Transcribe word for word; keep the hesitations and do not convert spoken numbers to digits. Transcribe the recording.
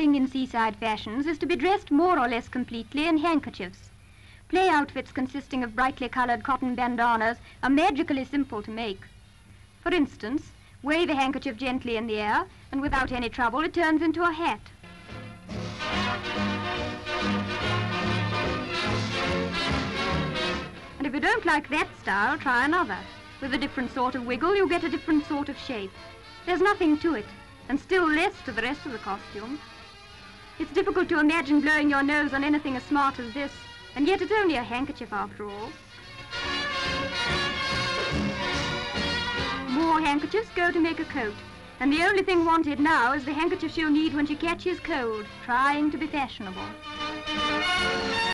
thing in seaside fashions is to be dressed more or less completely in handkerchiefs. Play outfits consisting of brightly colored cotton bandanas are magically simple to make. For instance, wave a handkerchief gently in the air, and without any trouble it turns into a hat. And if you don't like that style, try another. With a different sort of wiggle, you get a different sort of shape. There's nothing to it, and still less to the rest of the costume. It's difficult to imagine blowing your nose on anything as smart as this, and yet it's only a handkerchief after all. More handkerchiefs go to make a coat, and the only thing wanted now is the handkerchief she'll need when she catches cold, trying to be fashionable.